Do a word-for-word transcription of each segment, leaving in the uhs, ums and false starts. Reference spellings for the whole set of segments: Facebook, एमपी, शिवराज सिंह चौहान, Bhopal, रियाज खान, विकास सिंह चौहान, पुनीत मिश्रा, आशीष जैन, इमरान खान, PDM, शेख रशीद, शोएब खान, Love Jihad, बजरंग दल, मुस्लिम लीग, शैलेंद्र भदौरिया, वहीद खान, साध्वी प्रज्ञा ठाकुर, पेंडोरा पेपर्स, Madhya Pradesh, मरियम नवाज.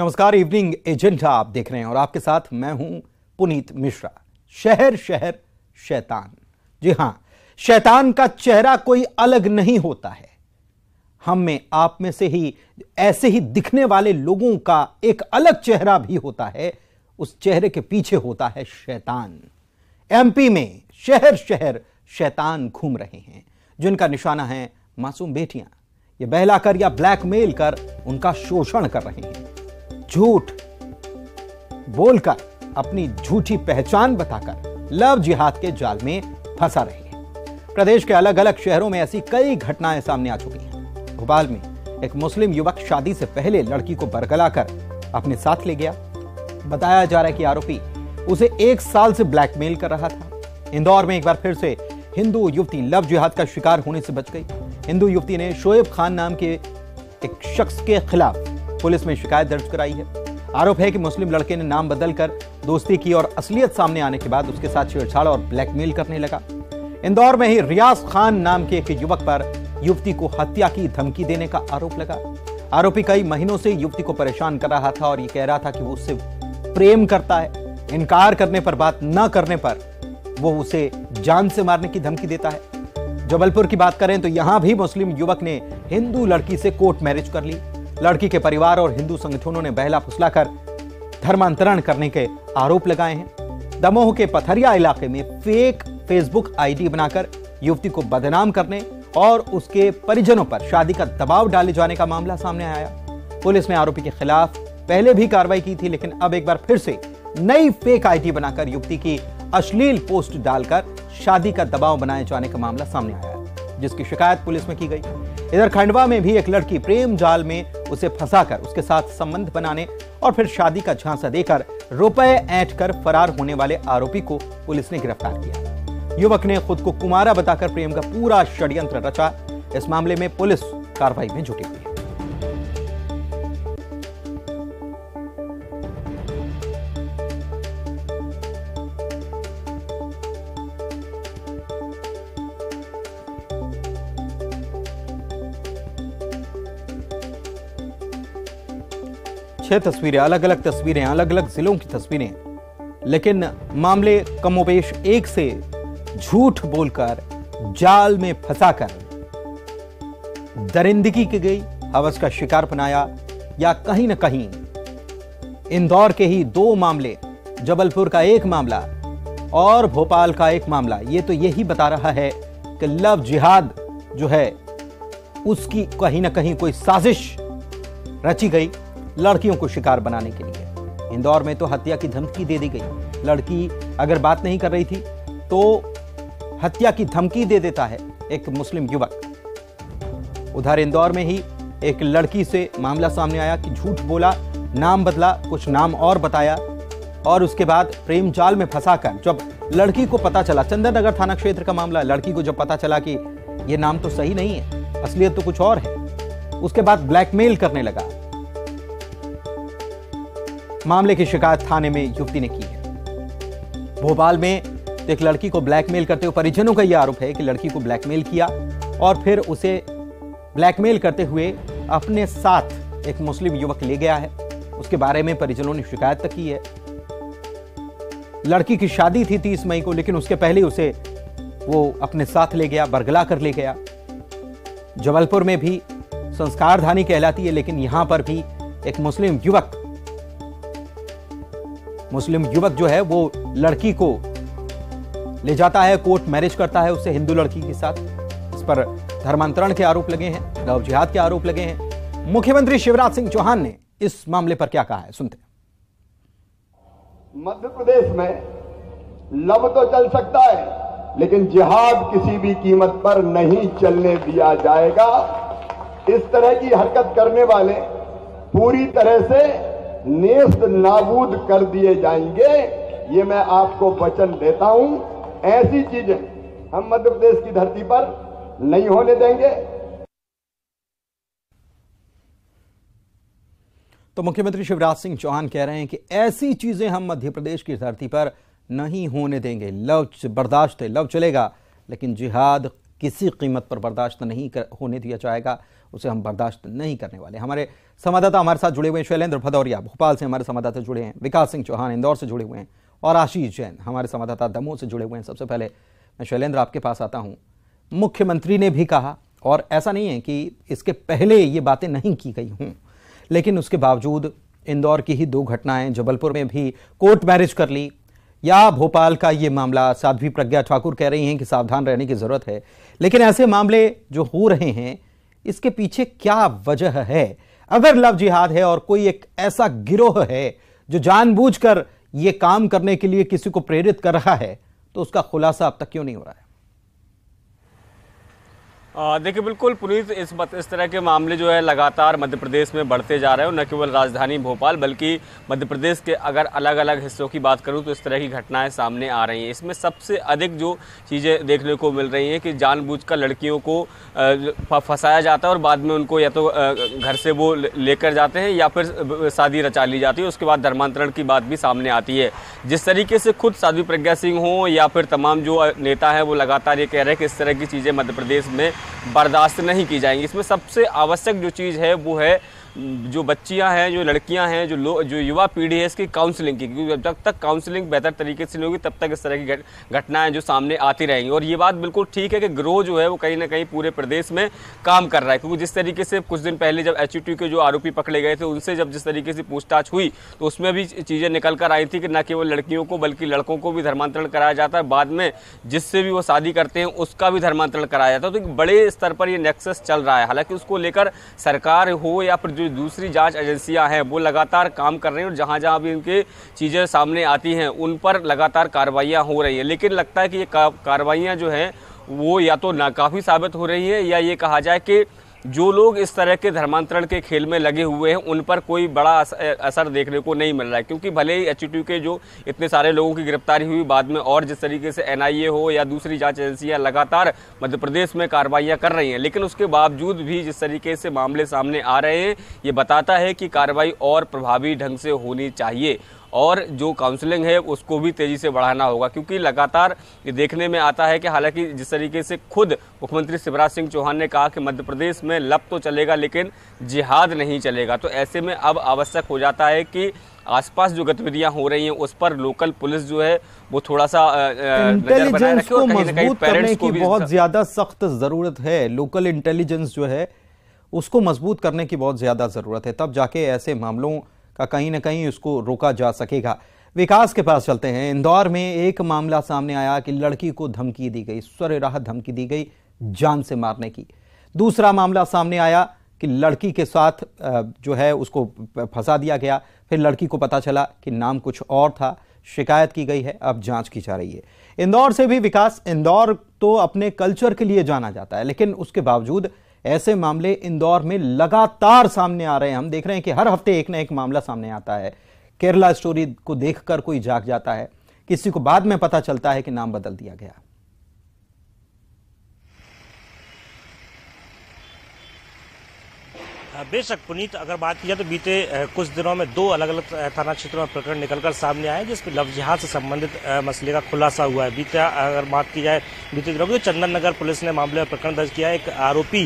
नमस्कार, evening agenda आप देख रहे हैं और आपके साथ मैं हूं पुनीत मिश्रा। शहर शहर शैतान। जी हां, शैतान का चेहरा कोई अलग नहीं होता है। हम में, आप में से ही ऐसे ही दिखने वाले लोगों का एक अलग चेहरा भी होता है। उस चेहरे के पीछे होता है शैतान। एमपी में शहर शहर शैतान घूम रहे हैं, जिनका निशाना है मासूम बेटियां। ये बहलाकर या ब्लैकमेल कर उनका शोषण कर रहे हैं। झूठ बोलकर, अपनी झूठी पहचान बताकर लव जिहाद के जाल में फंसा रहे हैं। प्रदेश के अलग अलग शहरों में ऐसी कई घटनाएं सामने आ चुकी हैं। भोपाल में एक मुस्लिम युवक शादी से पहले लड़की को बरगलाकर अपने साथ ले गया। बताया जा रहा है कि आरोपी उसे एक साल से ब्लैकमेल कर रहा था। इंदौर में एक बार फिर से हिंदू युवती लव जिहाद का शिकार होने से बच गई। हिंदू युवती ने शोएब खान नाम के एक शख्स के खिलाफ पुलिस में शिकायत दर्ज कराई है। आरोप है कि मुस्लिम लड़के ने नाम बदलकर दोस्ती की और असलियत सामने आने के बाद उसके साथ छेड़छाड़ और ब्लैकमेल करने लगा। इंदौर में ही रियाज खान नाम के एक युवक पर युवती को हत्या की धमकी देने का आरोप लगा। आरोपी कई महीनों से युवती को परेशान कर रहा था और ये कह रहा था कि वो उससे प्रेम करता है। इनकार करने पर, बात न करने पर वो उसे जान से मारने की धमकी देता है। जबलपुर की बात करें तो यहाँ भी मुस्लिम युवक ने हिंदू लड़की से कोर्ट मैरिज कर ली। लड़की के परिवार और हिंदू संगठनों ने बहला फुसलाकर धर्मांतरण करने के आरोप लगाए हैं। दमोह के पथरिया इलाके में फेक फेसबुक आईडी बनाकर युवती को बदनाम करने और उसके परिजनों पर शादी का दबाव डाले जाने का मामला सामने आया। पुलिस ने आरोपी के खिलाफ पहले भी कार्रवाई की थी, लेकिन अब एक बार फिर से नई फेक आईडी बनाकर युवती की अश्लील पोस्ट डालकर शादी का दबाव बनाए जाने का मामला सामने आया, जिसकी शिकायत पुलिस में की गई। इधर खंडवा में भी एक लड़की प्रेम जाल में उसे फंसाकर उसके साथ संबंध बनाने और फिर शादी का झांसा देकर रुपए ऐंठ कर फरार होने वाले आरोपी को पुलिस ने गिरफ्तार किया। युवक ने खुद को कुमारा बताकर प्रेम का पूरा षड्यंत्र रचा। इस मामले में पुलिस कार्रवाई में जुटी हुई है। छह तस्वीरें, अलग अलग तस्वीरें, अलग अलग जिलों की तस्वीरें, लेकिन मामले कमोबेश एक से। झूठ बोलकर, जाल में फंसाकर, दरिंदगी की गई, हवस का शिकार बनाया। या कहीं न कहीं इंदौर के ही दो मामले, जबलपुर का एक मामला और भोपाल का एक मामला, ये तो यही बता रहा है कि लव जिहाद जो है उसकी कहीं ना कहीं कोई साजिश रची गई लड़कियों को शिकार बनाने के लिए। इंदौर में तो हत्या की धमकी दे दी गई। लड़की अगर बात नहीं कर रही थी तो हत्या की धमकी दे देता है एक मुस्लिम युवक। उधर इंदौर में ही एक लड़की से मामला सामने आया कि झूठ बोला, नाम बदला, कुछ नाम और बताया और उसके बाद प्रेम जाल में फंसाकर जब लड़की को पता चला, चंदननगर थाना क्षेत्र का मामला, लड़की को जब पता चला कि ये नाम तो सही नहीं है, असलियत तो कुछ और है, उसके बाद ब्लैकमेल करने लगा। मामले की शिकायत थाने में युवती ने की है। भोपाल में एक लड़की को ब्लैकमेल करते हुए, परिजनों का यह आरोप है कि लड़की को ब्लैकमेल किया और फिर उसे ब्लैकमेल करते हुए अपने साथ एक मुस्लिम युवक ले गया है। उसके बारे में परिजनों ने शिकायत तक की है। लड़की की शादी थी तीस मई को, लेकिन उसके पहले उसे वो अपने साथ ले गया, बरगला कर ले गया। जबलपुर में भी संस्कारधानी कहलाती है, लेकिन यहां पर भी एक मुस्लिम युवक मुस्लिम युवक जो है वो लड़की को ले जाता है, कोर्ट मैरिज करता है उससे, हिंदू लड़की के साथ। इस पर धर्मांतरण के आरोप लगे हैं, लव जिहाद के आरोप लगे हैं। मुख्यमंत्री शिवराज सिंह चौहान ने इस मामले पर क्या कहा है, सुनते हैं। मध्य प्रदेश में लव तो चल सकता है, लेकिन जिहाद किसी भी कीमत पर नहीं चलने दिया जाएगा। इस तरह की हरकत करने वाले पूरी तरह से नेस्त नाबूद कर दिए जाएंगे, ये मैं आपको वचन देता हूं। ऐसी चीजें हम मध्य प्रदेश की धरती पर नहीं होने देंगे। तो मुख्यमंत्री शिवराज सिंह चौहान कह रहे हैं कि ऐसी चीजें हम मध्य प्रदेश की धरती पर नहीं होने देंगे। लव बर्दाश्त है, लव चलेगा, लेकिन जिहाद किसी कीमत पर बर्दाश्त नहीं कर, होने दिया जाएगा। उसे हम बर्दाश्त नहीं करने वाले। हमारे संवाददाता हमारे साथ जुड़े हुए हैं शैलेंद्र भदौरिया भोपाल से, हमारे संवाददाता जुड़े हैं विकास सिंह चौहान इंदौर से जुड़े हुए हैं, और आशीष जैन हमारे संवाददाता दमोह से जुड़े हुए हैं। सबसे पहले मैं शैलेंद्र आपके पास आता हूं। मुख्यमंत्री ने भी कहा, और ऐसा नहीं है कि इसके पहले ये बातें नहीं की गई हों, लेकिन उसके बावजूद इंदौर की ही दो घटनाएं, जबलपुर में भी कोर्ट मैरिज कर ली, या भोपाल का ये मामला, साध्वी प्रज्ञा ठाकुर कह रही हैं कि सावधान रहने की ज़रूरत है, लेकिन ऐसे मामले जो हो रहे हैं इसके पीछे क्या वजह है? अगर लव जिहाद है और कोई एक ऐसा गिरोह है जो जानबूझकर ये काम करने के लिए किसी को प्रेरित कर रहा है, तो उसका खुलासा अब तक क्यों नहीं हो रहा है? देखिए, बिल्कुल पुनीत, इस बत, इस तरह के मामले जो है लगातार मध्य प्रदेश में बढ़ते जा रहे हैं, न केवल राजधानी भोपाल बल्कि मध्य प्रदेश के अगर अलग अलग हिस्सों की बात करूं तो इस तरह की घटनाएं सामने आ रही हैं। इसमें सबसे अधिक जो चीज़ें देखने को मिल रही हैं कि जानबूझकर लड़कियों को फंसाया जाता है और बाद में उनको या तो घर से वो लेकर जाते हैं या फिर शादी रचा ली जाती है, उसके बाद धर्मांतरण की बात भी सामने आती है। जिस तरीके से खुद साध्वी प्रज्ञा सिंह हो या फिर तमाम जो नेता हैं वो लगातार ये कह रहे हैं कि इस तरह की चीज़ें मध्य प्रदेश में बर्दाश्त नहीं की जाएंगी। इसमें सबसे आवश्यक जो चीज़ है वो है जो बच्चियां हैं, जो लड़कियां हैं, जो लो जो युवा पीढ़ी है, इसकी काउंसलिंग की, क्योंकि जब तक काउंसलिंग बेहतर तरीके से नहीं होगी तब तक इस तरह की घटनाएं जो सामने आती रहेंगी। और ये बात बिल्कुल ठीक है कि गिरोह जो है वो कहीं ना कहीं पूरे प्रदेश में काम कर रहा है, क्योंकि जिस तरीके से कुछ दिन पहले जब एच के जो आरोपी पकड़े गए थे उनसे जब जिस तरीके से पूछताछ हुई तो उसमें भी चीज़ें निकल कर आई थी कि न केवल लड़कियों को बल्कि लड़कों को भी धर्मांतरण कराया जाता है, बाद में जिससे भी वो शादी करते हैं उसका भी धर्मांतरण कराया जाता है। तो बड़े स्तर पर ये नेक्सस चल रहा है। हालांकि उसको लेकर सरकार हो या फिर जो दूसरी जांच एजेंसियां हैं वो लगातार काम कर रही हैं और जहां जहां भी इनके चीज़ें सामने आती हैं उन पर लगातार कार्रवाइयां हो रही हैं, लेकिन लगता है कि ये कार्रवाइयां जो हैं वो या तो नाकाफ़ी साबित हो रही हैं या ये कहा जाए कि जो लोग इस तरह के धर्मांतरण के खेल में लगे हुए हैं उन पर कोई बड़ा असर देखने को नहीं मिल रहा है। क्योंकि भले ही एच के जो इतने सारे लोगों की गिरफ्तारी हुई बाद में, और जिस तरीके से एन हो या दूसरी जांच एजेंसियां लगातार मध्य प्रदेश में कार्रवाइयां कर रही हैं, लेकिन उसके बावजूद भी जिस तरीके से मामले सामने आ रहे हैं ये बताता है कि कार्रवाई और प्रभावी ढंग से होनी चाहिए और जो काउंसलिंग है उसको भी तेज़ी से बढ़ाना होगा। क्योंकि लगातार ये देखने में आता है कि हालांकि जिस तरीके से खुद मुख्यमंत्री शिवराज सिंह चौहान ने कहा कि मध्य प्रदेश में लब तो चलेगा लेकिन जिहाद नहीं चलेगा, तो ऐसे में अब आवश्यक हो जाता है कि आसपास जो गतिविधियां हो रही हैं उस पर लोकल पुलिस जो है वो थोड़ा सा नजर बनाए रखे और कहीं ना कहीं पेरेंट्स को भी बहुत ज़्यादा सख्त ज़रूरत है। लोकल इंटेलिजेंस जो है उसको मजबूत करने की बहुत ज़्यादा ज़रूरत है, तब जाके ऐसे मामलों का कहीं ना कहीं उसको रोका जा सकेगा। विकास के पास चलते हैं। इंदौर में एक मामला सामने आया कि लड़की को धमकी दी गई, सरेराह धमकी दी गई जान से मारने की। दूसरा मामला सामने आया कि लड़की के साथ जो है उसको फंसा दिया गया, फिर लड़की को पता चला कि नाम कुछ और था, शिकायत की गई है, अब जांच की जा रही है। इंदौर से भी विकास, इंदौर तो अपने कल्चर के लिए जाना जाता है, लेकिन उसके बावजूद ऐसे मामले इंदौर में लगातार सामने आ रहे हैं। हम देख रहे हैं कि हर हफ्ते एक ना एक मामला सामने आता है। केरला स्टोरी को देखकर कोई जाग जाता है, किसी को बाद में पता चलता है कि नाम बदल दिया गया। बेशक पुनीत, अगर बात की जाए तो बीते कुछ दिनों में दो अलग अलग थाना क्षेत्रों में प्रकरण निकलकर सामने आए जिसमें लव जिहाद से संबंधित मसले का खुलासा हुआ है। बीता अगर बात की जाए बीते दिनों की, चंदन नगर पुलिस ने मामले में प्रकरण दर्ज किया है। एक आरोपी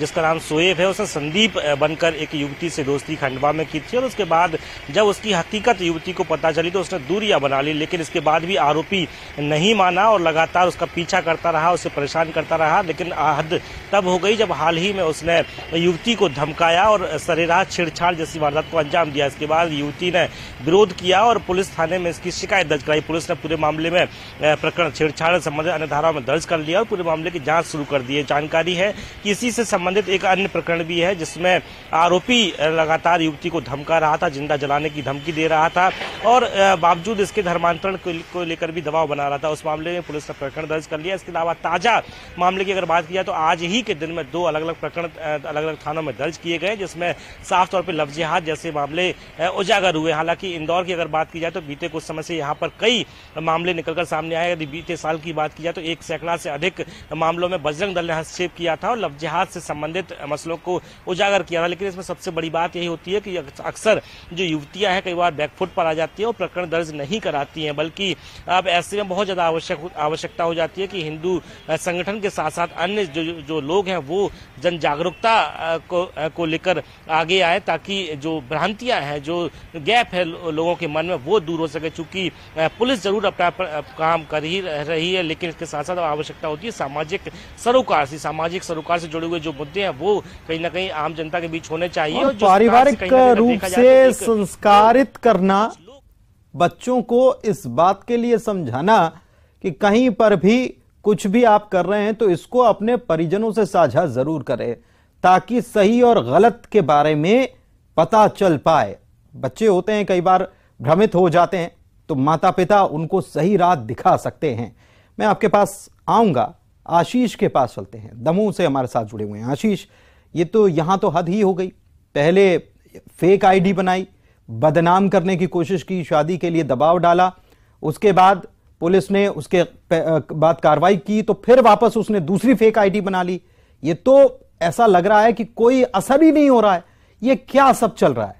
जिसका नाम शोएब है, उसने संदीप बनकर एक युवती से दोस्ती खंडवा में की थी और उसके बाद जब उसकी हकीकत युवती को पता चली तो उसने दूरियां बना ली, लेकिन इसके बाद भी आरोपी नहीं माना और लगातार उसका पीछा करता रहा, उसे परेशान करता रहा। लेकिन हद तब हो गई जब हाल ही में उसने युवती को धमका और सरेराह छेड़छाड़ जैसी वारदात को अंजाम दिया। इसके बाद युवती ने विरोध किया और पुलिस थाने में इसकी शिकायत दर्ज कराई। पुलिस ने पूरे मामले में प्रकरण छेड़छाड़ से संबंधित अन्य धाराओं में दर्ज कर लिया और पूरे मामले की जांच शुरू कर दी है। जानकारी है कि इसी से संबंधित एक अन्य प्रकरण भी है जिसमें आरोपी लगातार युवती को धमका रहा था, जिंदा जलाने की धमकी दे रहा था और बावजूद इसके धर्मांतरण को लेकर भी दबाव बना रहा था। उस मामले में पुलिस ने प्रकरण दर्ज कर लिया। इसके अलावा ताजा मामले की अगर बात की जाए तो आज ही के दिन में दो अलग अलग प्रकरण अलग अलग थानों में दर्ज किए गए जिसमें साफ तौर पर लव जिहाद जैसे मामले उजागर हुए। हालांकि इंदौर की अगर बात की जाए तो बीते कुछ समय से यहाँ पर कई मामले निकलकर सामने आए। यदि बीते साल की बात की जाए तो एक सैकड़ा से अधिक मामलों में बजरंग दल ने हस्तक्षेप किया था और लव जिहाद से संबंधित मसलों को उजागर किया था। लेकिन इसमें सबसे बड़ी बात यही होती है कि अक्सर जो युवतियाँ हैं कई बार बैकफुट पर आ जाती हैं और प्रकरण दर्ज नहीं कराती हैं, बल्कि अब ऐसे में बहुत ज़्यादा आवश्यक आवश्यकता हो जाती है कि हिंदू संगठन के साथ साथ अन्य जो जो लोग हैं वो जन जागरूकता को को लेकर आगे आए ताकि जो भ्रांतियां हैं, जो गैप है लोगों के मन में, वो दूर हो सके। चूंकि पुलिस जरूर अपना काम कर ही रही है, लेकिन इसके साथ साथ आवश्यकता होती है सामाजिक सरोकार से, सामाजिक सरोकार से जुड़े हुए जो मुद्दे हैं वो कहीं ना कहीं आम जनता के बीच होने चाहिए। और पारिवारिक रूप से संस्कारित करना, बच्चों को इस बात के लिए समझाना कि कहीं पर भी कुछ भी आप कर रहे हैं तो इसको अपने परिजनों से साझा जरूर करें, ताकि सही और गलत के बारे में पता चल पाए। बच्चे होते हैं कई बार भ्रमित हो जाते हैं, तो माता पिता उनको सही राह दिखा सकते हैं। मैं आपके पास आऊंगा, आशीष के पास चलते हैं, दमोह से हमारे साथ जुड़े हुए हैं। आशीष, ये तो यहाँ तो हद ही हो गई। पहले फेक आईडी बनाई, बदनाम करने की कोशिश की, शादी के लिए दबाव डाला, उसके बाद पुलिस ने उसके बाद कार्रवाई की, तो फिर वापस उसने दूसरी फेक आईडी बना ली। ये तो ऐसा लग रहा है कि कोई असर ही नहीं हो रहा है। ये क्या सब चल रहा है?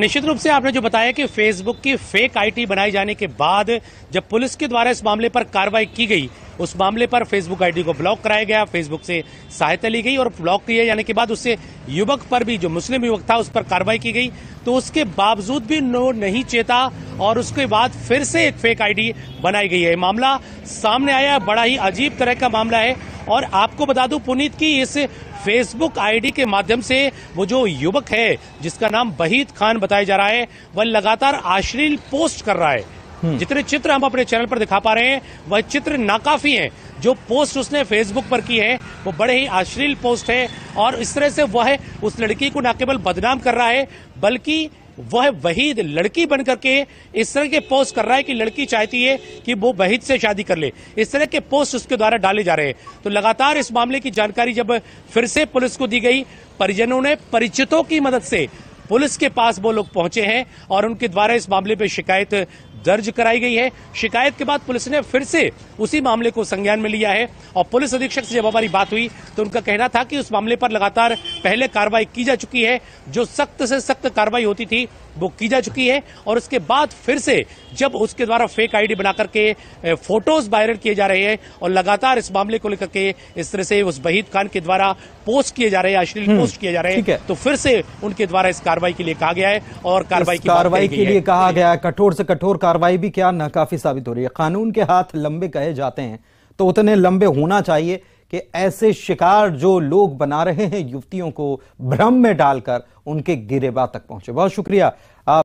निश्चित रूप से आपने जो बताया कि फेसबुक की फेक आईडी बनाए जाने के बाद जब पुलिस के द्वारा इस मामले पर कार्रवाई की गई, उस मामले पर फेसबुक आईडी को ब्लॉक कराया गया, फेसबुक से सहायता ली गई और ब्लॉक किए जाने के बाद उससे युवक पर भी, जो मुस्लिम युवक था, उस पर कार्रवाई की गई। तो उसके बावजूद भी नो नहीं चेता और उसके बाद फिर से एक फेक आईडी बनाई गई है। मामला सामने आया, बड़ा ही अजीब तरह का मामला है। और आपको बता दूं पुनीत की इस फेसबुक आईडी के माध्यम से वो जो युवक है जिसका नाम वहीद खान बताया जा रहा है, वह लगातार अश्लील पोस्ट कर रहा है। जितने चित्र हम अपने चैनल पर दिखा पा रहे हैं वह चित्र नाकाफी हैं। जो पोस्ट उसने फेसबुक पर की है वो बड़े ही अश्लील पोस्ट है और इस तरह से वह उस लड़की को न केवल बदनाम कर रहा है बल्कि वह वहीद लड़की बनकर के इस तरह के पोस्ट कर रहा है कि लड़की चाहती है कि वो वहीद से शादी कर ले। इस तरह के पोस्ट उसके द्वारा डाले जा रहे हैं। तो लगातार इस मामले की जानकारी जब फिर से पुलिस को दी गई, परिजनों ने परिचितों की मदद से पुलिस के पास वो लोग पहुंचे हैं और उनके द्वारा इस मामले पर शिकायत दर्ज कराई गई है। शिकायत के बाद पुलिस ने फिर से उसी मामले को संज्ञान में लिया है और पुलिस अधीक्षक से जब हमारी बात हुई तो उनका कहना था कि उस मामले पर लगातार पहले कार्रवाई की जा चुकी है, जो सख्त से सख्त कार्रवाई होती थी वो की जा चुकी है। और उसके बाद फिर से जब उसके द्वारा फेक आईडी बना करके फोटोज वायरल किए जा रहे हैं और लगातार इस मामले को लेकर के इस तरह से उस वहीद खान के द्वारा पोस्ट किए जा रहे हैं, अश्लील पोस्ट किए जा रहे हैं, तो फिर से उनके द्वारा इस कार्रवाई के लिए कहा गया है और कार्रवाई कार्रवाई के लिए कहा गया है। कठोर से कठोर कार्रवाई भी क्या नाकाफी साबित हो रही है। कानून के हाथ लंबे कहे जाते हैं तो उतने लंबे होना चाहिए कि ऐसे शिकार जो लोग बना रहे हैं युवतियों को भ्रम में डालकर उनके गिरेबान तक पहुंचे। बहुत शुक्रिया आप।